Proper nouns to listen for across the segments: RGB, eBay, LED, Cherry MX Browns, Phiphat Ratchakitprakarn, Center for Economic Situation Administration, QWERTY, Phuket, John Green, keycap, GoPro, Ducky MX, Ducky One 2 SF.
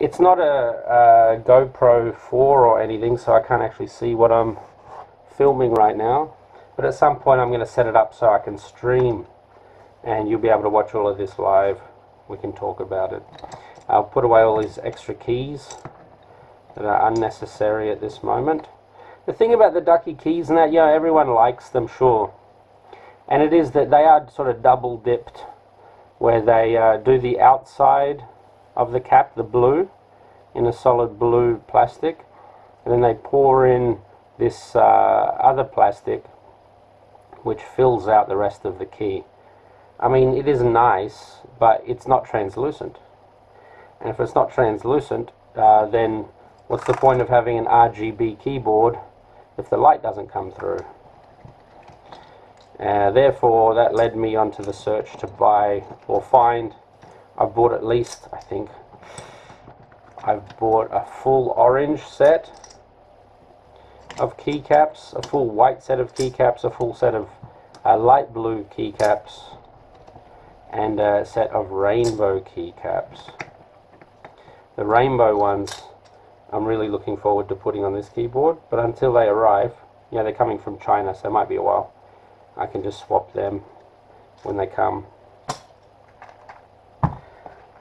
It's not a GoPro 4 or anything, so I can't actually see what I'm filming right now. But at some point I'm going to set it up so I can stream, and you'll be able to watch all of this live. We can talk about it. I'll put away all these extra keys that are unnecessary at this moment. The thing about the ducky keys and that, yeah, everyone likes them, sure. And it is that they are sort of double dipped, where they do the outside of the cap, the blue, in a solid blue plastic, and then they pour in this other plastic which fills out the rest of the key. I mean, it is nice, but it's not translucent. And if it's not translucent, then what's the point of having an RGB keyboard if the light doesn't come through? Therefore, that led me onto the search to buy or find. I've bought at least, I think, I've bought a full orange set of keycaps, a full white set of keycaps, a full set of light blue keycaps, and a set of rainbow keycaps. The rainbow ones I'm really looking forward to putting on this keyboard, but until they arrive, you know, they're coming from China, so it might be a while. I can just swap them when they come.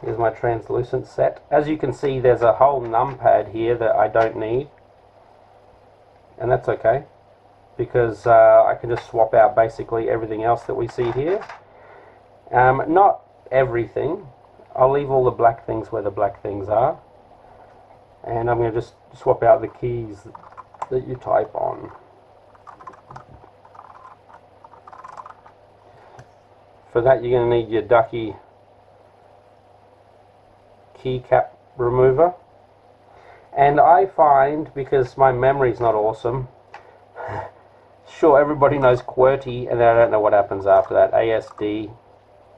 Here's my translucent set. As you can see, there's a whole numpad here that I don't need, and that's okay, because I can just swap out basically everything else that we see here. Not everything. I'll leave all the black things where the black things are, and I'm going to just swap out the keys that you type on. For that, you're going to need your ducky keycap remover. And I find, because my memory's not awesome, sure, everybody knows QWERTY, and then I don't know what happens after that, ASD,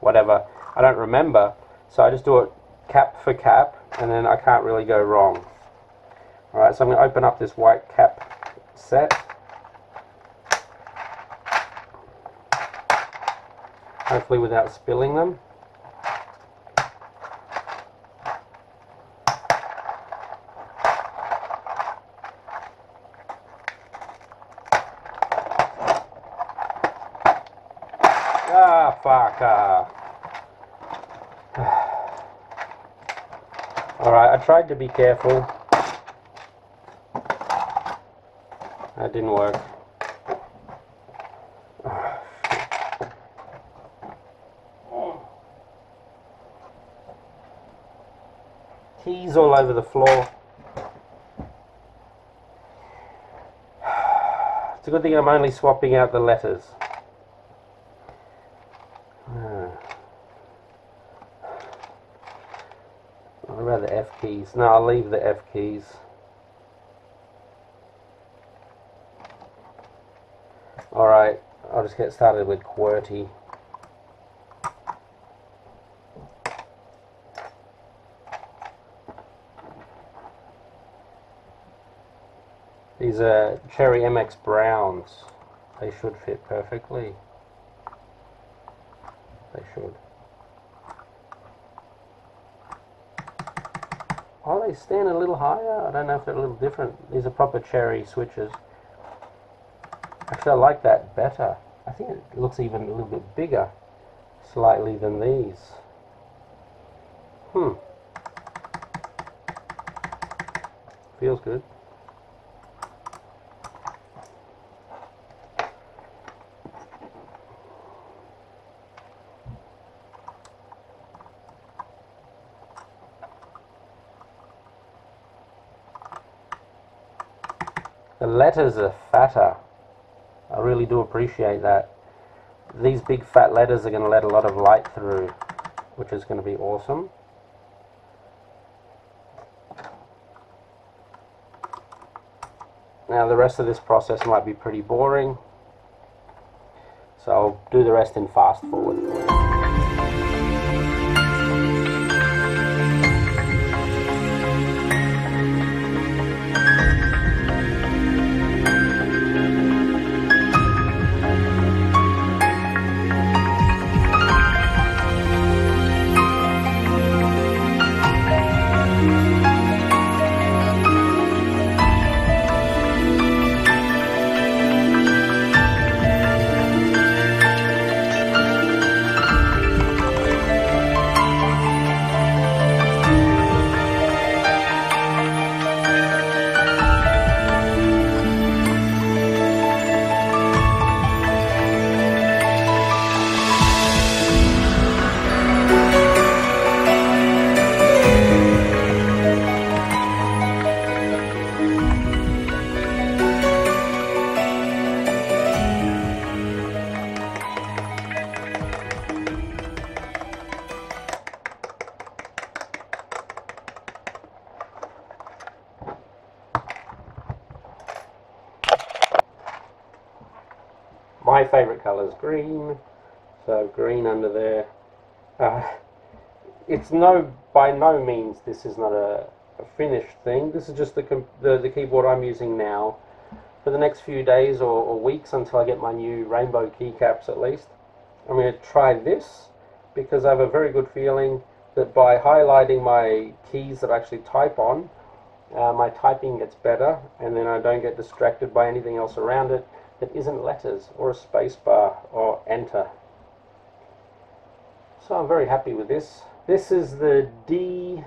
whatever, I don't remember, so I just do it cap for cap, and then I can't really go wrong. Alright, so I'm going to open up this white cap set. Hopefully without spilling them. Ah, fuck. Alright, I tried to be careful. That didn't work. Keys all over the floor. It's a good thing I'm only swapping out the letters. What about the F keys? No, I'll leave the F keys. Alright, I'll just get started with QWERTY. These are Cherry MX Browns. They should fit perfectly. They should. Oh, they stand a little higher. I don't know if they're a little different. These are proper cherry switches. Actually, I like that better. I think it looks even a little bit bigger, slightly, than these. Feels good. The letters are fatter. I really do appreciate that. These big fat letters are going to let a lot of light through, which is going to be awesome. Now the rest of this process might be pretty boring, so I'll do the rest in fast forward for you. My favourite colour is green, so green under there. It's by no means this is not a finished thing. This is just the keyboard I'm using now for the next few days or weeks until I get my new rainbow keycaps at least. I'm going to try this because I have a very good feeling that by highlighting my keys that I actually type on, my typing gets better, and then I don't get distracted by anything else around it that isn't letters or a space bar or enter. So I'm very happy with this. This is the D...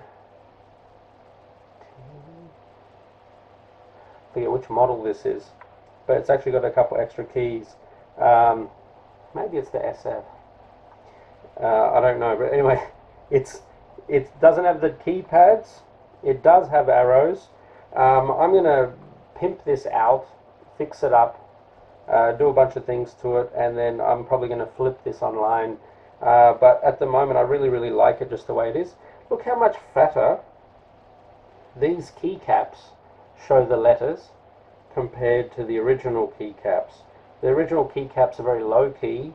I forget which model this is, but it's actually got a couple extra keys. Maybe it's the SF. I don't know, but anyway, it doesn't have the keypads. It does have arrows. I'm going to pimp this out, fix it up, do a bunch of things to it, and then I'm probably going to flip this online. But at the moment, I really like it just the way it is. Look how much fatter these keycaps show the letters compared to the original keycaps. The original keycaps are very low key.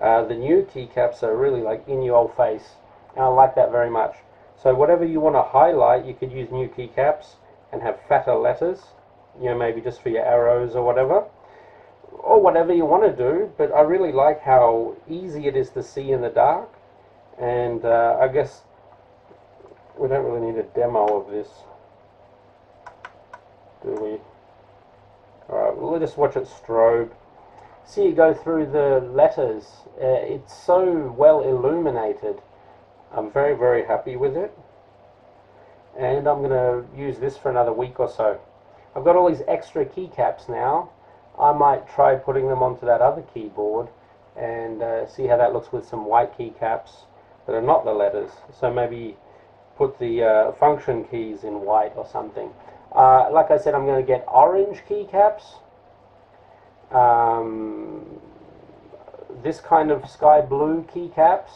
The new keycaps are really like in your face, and I like that very much. So whatever you want to highlight, you could use new keycaps and have fatter letters, you know, maybe just for your arrows or whatever you want to do. But I really like how easy it is to see in the dark, and I guess we don't really need a demo of this, do we? Alright, well, let's just watch it strobe. See it go through the letters. It's so well illuminated. I'm very happy with it, and I'm gonna use this for another week or so. I've got all these extra keycaps now. I might try putting them onto that other keyboard and see how that looks with some white keycaps that are not the letters. So maybe put the function keys in white or something. Like I said, I'm going to get orange keycaps, this kind of sky blue keycaps,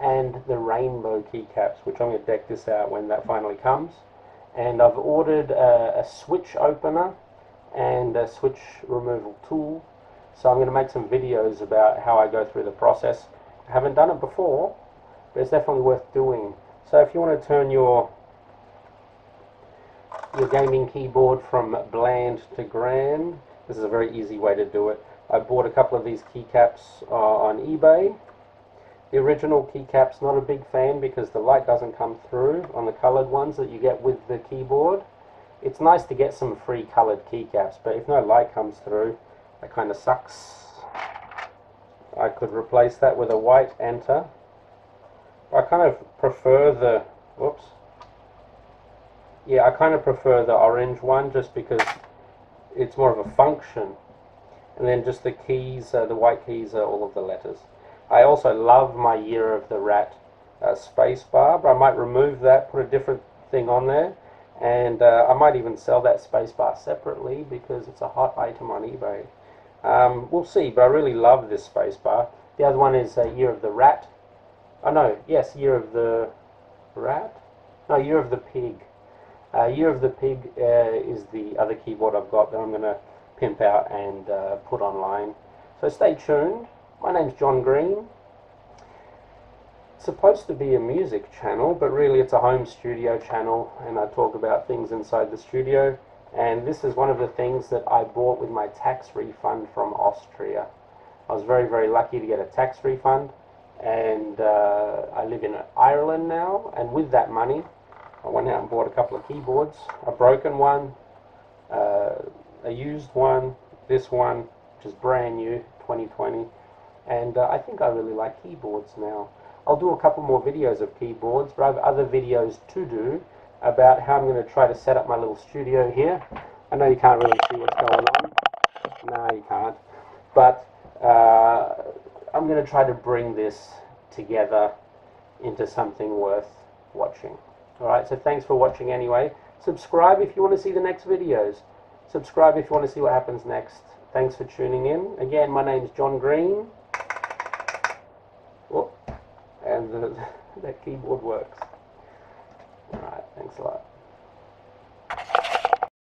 and the rainbow keycaps, which I'm going to deck this out when that finally comes. And I've ordered a switch opener and a switch removal tool, so I'm going to make some videos about how I go through the process. I haven't done it before, but it's definitely worth doing. So if you want to turn your gaming keyboard from bland to grand, this is a very easy way to do it. I bought a couple of these keycaps on eBay. The original keycaps, not a big fan because the light doesn't come through on the coloured ones that you get with the keyboard. It's nice to get some free coloured keycaps, but if no light comes through, that kind of sucks. I could replace that with a white enter. I kind of prefer the... whoops. Yeah, I kind of prefer the orange one just because it's more of a function. And then just the keys, the white keys are all of the letters. I also love my Year of the Rat space bar, but I might remove that, put a different thing on there. And I might even sell that spacebar separately because it's a hot item on eBay. We'll see, but I really love this spacebar. The other one is Year of the Rat. Oh no, yes, Year of the Rat? No, Year of the Pig. Year of the Pig is the other keyboard I've got that I'm going to pimp out and put online. So stay tuned. My name's John Green. It's supposed to be a music channel, but really it's a home studio channel, and I talk about things inside the studio. And this is one of the things that I bought with my tax refund from Austria. I was very lucky to get a tax refund, and I live in Ireland now, and with that money I went out and bought a couple of keyboards, a broken one, a used one, this one which is brand new, 2020, and I think I really like keyboards now. I'll do a couple more videos of keyboards, but I have other videos to do about how I'm going to try to set up my little studio here. I know you can't really see what's going on. No, you can't. But I'm going to try to bring this together into something worth watching. Alright, so thanks for watching anyway. Subscribe if you want to see the next videos. Subscribe if you want to see what happens next. Thanks for tuning in. Again, my name's John Green. And that keyboard works. Alright, thanks a lot.